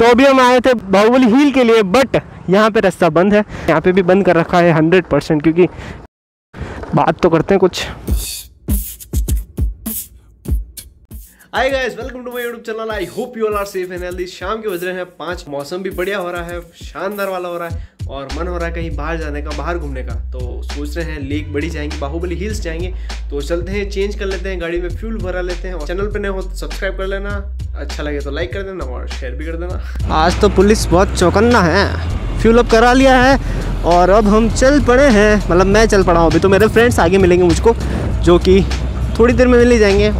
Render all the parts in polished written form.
तो अभी हम आए थे बाहुबली हिल के लिए, बट यहाँ पे रास्ता बंद है, यहाँ पे भी बंद कर रखा है 100%, क्योंकि बात तो करते हैं कुछ। Hi guys, welcome to my YouTube channel. I hope you all are safe and healthy. शाम के बज रहे हैं 5, मौसम भी बढ़िया हो रहा है, शानदार वाला हो रहा है, और मन हो रहा है कहीं बाहर जाने का, बाहर घूमने का। तो सोच रहे हैं लेक बड़ी जाएंगे, बाहुबली हिल्स जाएंगे। तो चलते हैं, चेंज कर लेते हैं, गाड़ी में फ्यूल भरा लेते हैं। और चैनल पे नए हो तो सब्सक्राइब कर लेना, अच्छा लगे तो लाइक कर देना और शेयर भी कर देना। आज तो पुलिस बहुत चौकन्ना है, फ्यूल अप करा लिया है और अब हम चल पड़े हैं, मतलब मैं चल पड़ा हूँ। अभी तो मेरे फ्रेंड्स आगे मिलेंगे मुझको, जो कि थोड़ी देर में मिल ही जाएंगे।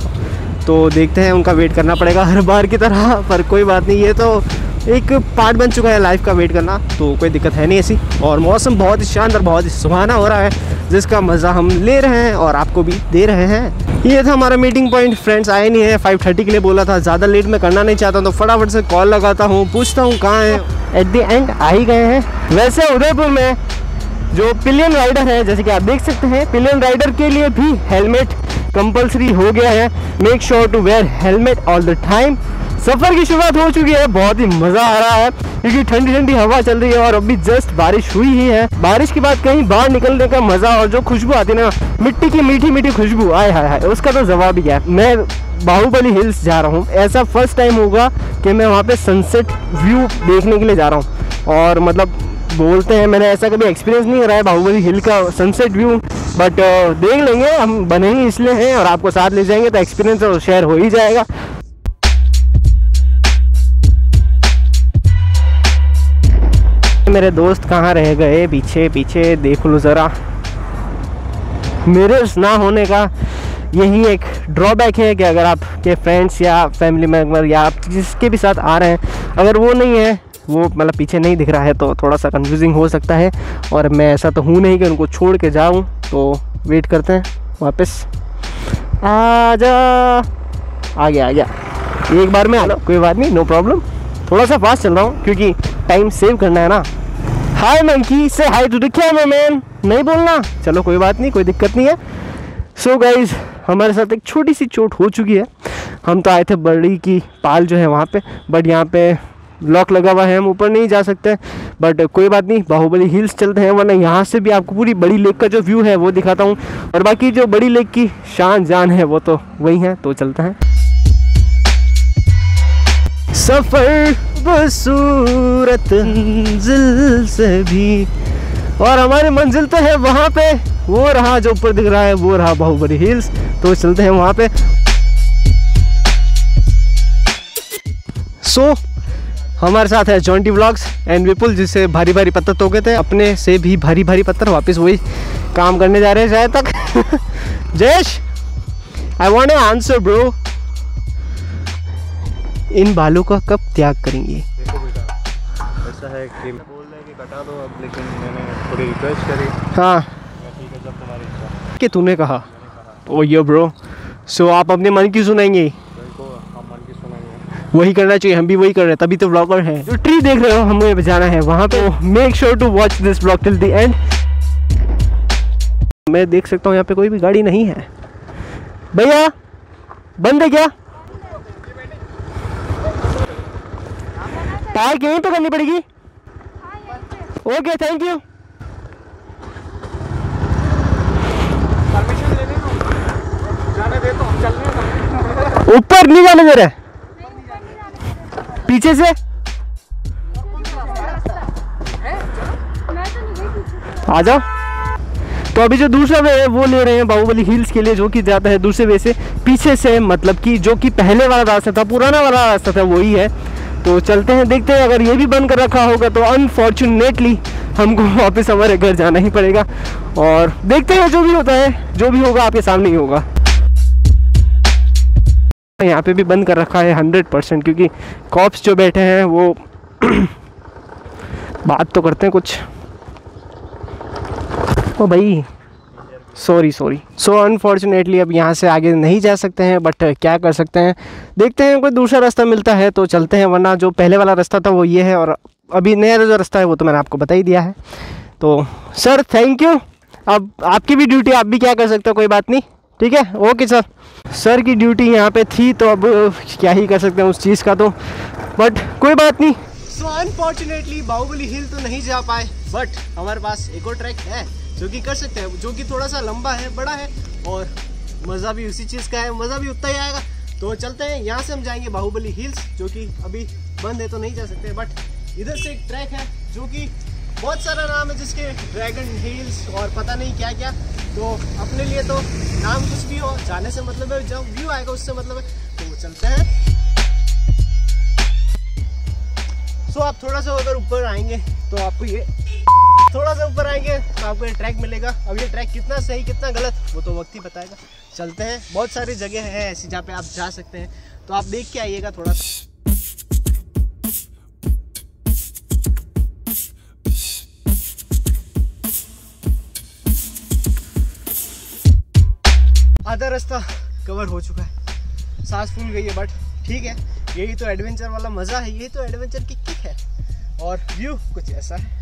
तो देखते हैं, उनका वेट करना पड़ेगा हर बार की तरह, पर कोई बात नहीं, ये तो एक पार्ट बन चुका है लाइफ का, वेट करना। तो कोई दिक्कत है नहीं ऐसी। और मौसम बहुत ही शानदार, बहुत ही सुहाना हो रहा है, जिसका मज़ा हम ले रहे हैं और आपको भी दे रहे हैं। ये था हमारा मीटिंग पॉइंट। फ्रेंड्स आए नहीं है, 5:30 के लिए बोला था, ज़्यादा लेट मैं करना नहीं चाहता, तो फटाफट से कॉल लगाता हूँ, पूछता हूँ कहाँ है। एट द एंड आ ही गए हैं। वैसे उदयपुर में जो पिलियन राइडर है, जैसे कि आप देख सकते हैं, पिलियन राइडर के लिए भी हेलमेट कंपलसरी हो गया है। Make sure to wear helmet all the time. सफ़र की शुरुआत हो चुकी है, बहुत ही मज़ा आ रहा है, क्योंकि ठंडी ठंडी हवा चल रही है और अभी जस्ट बारिश हुई ही है। बारिश के बाद कहीं बाहर निकलने का मज़ा, और जो खुशबू आती है ना, मिट्टी की मीठी मीठी खुशबू, आए हाय हाय, उसका तो जवाब ही क्या है। मैं बाहुबली हिल्स जा रहा हूँ, ऐसा फर्स्ट टाइम होगा कि मैं वहाँ पर सनसेट व्यू देखने के लिए जा रहा हूँ। और मतलब बोलते हैं, मैंने ऐसा कभी एक्सपीरियंस नहीं रहा है बाहुबली हिल का सनसेट व्यू, बट देख लेंगे, हम बने ही इसलिए हैं और आपको साथ ले जाएंगे, तो एक्सपीरियंस तो शेयर हो ही जाएगा। मेरे दोस्त कहाँ रह गए, पीछे पीछे देख लो ज़रा। मिरर्स ना होने का यही एक ड्रॉबैक है कि अगर आपके फ्रेंड्स या फैमिली मेम्बर या आप जिसके भी साथ आ रहे हैं, अगर वो नहीं है, वो मतलब पीछे नहीं दिख रहा है, तो थोड़ा सा कंफ्यूजिंग हो सकता है। और मैं ऐसा तो हूँ नहीं कि उनको छोड़ के जाऊँ, तो वेट करते हैं। वापस आ जा, आ गया आ गया, एक बार में आ लो, कोई बात नहीं, नो प्रॉब्लम। थोड़ा सा फास्ट चल रहा हूँ क्योंकि टाइम सेव करना है ना। Hi monkey, say hi to the cameraman, नहीं बोलना, चलो कोई बात नहीं, कोई दिक्कत नहीं है। सो गाइज, हमारे साथ एक छोटी सी चोट हो चुकी है। हम तो आए थे बड़ी की पाल जो है वहाँ पे, बट यहाँ पे लॉक लगा हुआ है, हम ऊपर नहीं जा सकते, बट कोई बात नहीं, बाहुबली हिल्स चलते हैं, वरना यहाँ से भी आपको पूरी बड़ी लेक का जो व्यू है वो दिखाता हूँ, और बाकी जो बड़ी लेक की शान जान है वो तो वही है। तो चलते हैं। सफ़र बसूरत मंजिल से भी, और हमारी मंजिल तो है वहाँ पे, वो रहा जो ऊपर दिख रहा है, वो रहा बाहुबली हिल्स। तो चलते हैं वहाँ पे। सो हमारे साथ है जॉन्टी व्लॉग्स एंड विपुल, जिससे भारी भारी पत्थर तोके थे, अपने से भी भारी भारी पत्थर, वापस वही काम करने जा रहे हैं शायद तक। Jayesh, I want a answer bro, इन बालों का कब त्याग करेंगे? देखो बेटा, ऐसा है कि बोल रहे हैं कि कटा दो अब, लेकिन मैंने थोड़ी रिक्वेस्ट करी। हाँ ठीक है, जब तुम्हारी इच्छा। कि तूने कहा ओ यो ब्रो, सो आप अपने मन की सुनेंगे, वही करना चाहिए, हम भी वही कर रहे हैं, तभी तो व्लॉगर हैं। जो ट्री देख रहे हो, हमें जाना है वहाँ पे। Make sure to watch this vlog till the end. मैं देख सकता हूँ यहाँ पे कोई भी गाड़ी नहीं है। भैया बंद है क्या? पार्क यहीं पे करनी पड़ेगी? Okay, thank you. परमिशन ले जाने दे, तो हम चल रहे हैं। ऊपर नहीं जाने दे रहे, पीछे से। आ जाओ। तो अभी जो दूसरा वे है वो ले रहे हैं बाहुबली हिल्स के लिए, जो कि जाता है दूसरे वे से, पीछे से, मतलब कि जो कि पहले वाला रास्ता था, पुराना वाला रास्ता था, वही है। तो चलते हैं, देखते हैं, अगर ये भी बंद कर रखा होगा तो अनफॉर्चुनेटली हमको वापस हमारे घर जाना ही पड़ेगा। और देखते हैं, जो भी होता है, जो भी होगा आपके सामने ही होगा। यहाँ पे भी बंद कर रखा है 100%, क्योंकि कॉप्स जो बैठे हैं वो बात तो करते हैं कुछ। ओ भाई सॉरी। सो अनफॉर्चुनेटली अब यहाँ से आगे नहीं जा सकते हैं, बट क्या कर सकते हैं, देखते हैं कोई दूसरा रास्ता मिलता है तो चलते हैं, वरना जो पहले वाला रास्ता था वो ये है, और अभी नया जो रास्ता है वो तो मैंने आपको बता ही दिया है। तो सर थैंक यू, अब आपकी भी ड्यूटी, आप भी क्या कर सकते हो, कोई बात नहीं, ठीक है। ओके सर, सर की ड्यूटी यहाँ पे थी, तो अब क्या ही कर सकते हैं उस चीज़ का, तो बट कोई बात नहीं, सो अनफॉर्चुनेटली बाहुबली हिल तो नहीं जा पाए, बट हमारे पास एक और ट्रैक है जो कि कर सकते हैं, जो कि थोड़ा सा लंबा है, बड़ा है और मज़ा भी उसी चीज़ का है, मज़ा भी उतना ही आएगा। तो चलते हैं, यहाँ से हम जाएंगे बाहुबली हिल्स जो कि अभी बंद है तो नहीं जा सकते, बट इधर से एक ट्रैक है जो कि बहुत सारा नाम है जिसके, ड्रैगन हिल्स और पता नहीं क्या क्या। तो अपने लिए तो नाम कुछ भी हो, जाने से मतलब है, जब व्यू आएगा उससे मतलब है। तो चलते हैं। सो आप थोड़ा सा अगर ऊपर आएंगे तो आपको ये थोड़ा सा ऊपर आएंगे तो आपको ये ट्रैक मिलेगा। अब ये ट्रैक कितना सही कितना गलत वो तो वक्त ही बताएगा। चलते हैं, बहुत सारी जगह है ऐसी जहाँ पे आप जा सकते हैं, तो आप देख के आइएगा थोड़ा सा। आधा रास्ता कवर हो चुका है, सांस फूल गई है, बट ठीक है, यही तो एडवेंचर वाला मज़ा है, यही तो एडवेंचर की किक है। और व्यू कुछ ऐसा है।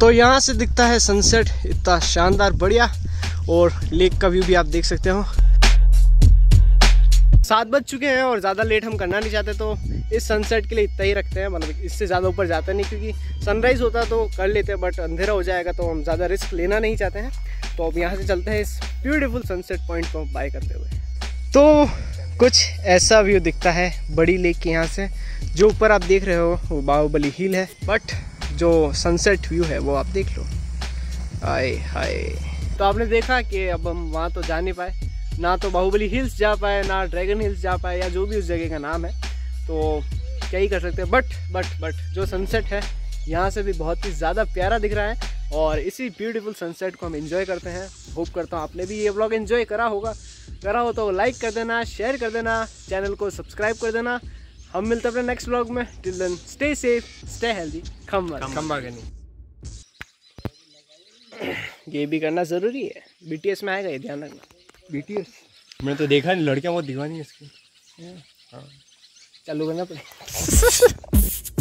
तो यहाँ से दिखता है सनसेट, इतना शानदार बढ़िया, और लेक का व्यू भी आप देख सकते हो। 7 बज चुके हैं और ज़्यादा लेट हम करना नहीं चाहते, तो इस सनसेट के लिए इतना ही रखते हैं, मतलब इससे ज़्यादा ऊपर जाते नहीं, क्योंकि सनराइज़ होता तो कर लेते हैं, बट अंधेरा हो जाएगा तो हम ज़्यादा रिस्क लेना नहीं चाहते हैं। तो अब यहाँ से चलते हैं इस ब्यूटीफुल सनसेट पॉइंट को बाय करते हुए। तो कुछ ऐसा व्यू दिखता है बड़ी लेक के यहाँ से। जो ऊपर आप देख रहे हो वो बाहुबली हिल है, बट जो सनसेट व्यू है वो आप देख लो। हाय हाय। तो आपने देखा कि अब हम वहाँ तो जा नहीं पाए, ना तो बाहुबली हिल्स जा पाए, ना ड्रैगन हिल्स जा पाए, या जो भी उस जगह का नाम है, तो क्या ही कर सकते हैं। बट जो सनसेट है यहाँ से भी बहुत ही ज़्यादा प्यारा दिख रहा है, और इसी ब्यूटीफुल सनसेट को हम एंजॉय करते हैं। होप करता हूँ आपने भी ये व्लॉग एंजॉय करा होगा, करा हो तो लाइक कर देना, शेयर कर देना, चैनल को सब्सक्राइब कर देना। हम मिलते हैं अपने नेक्स्ट व्लॉग में। Till then stay safe, stay healthy, खम्बा। ये भी करना ज़रूरी है, BTS में आएगा, ये ध्यान रखना। BTS मैंने तो देखा नहीं, लड़कियाँ बहुत दीवानी है इसकी। हाँ, चालू करना पड़ेगा।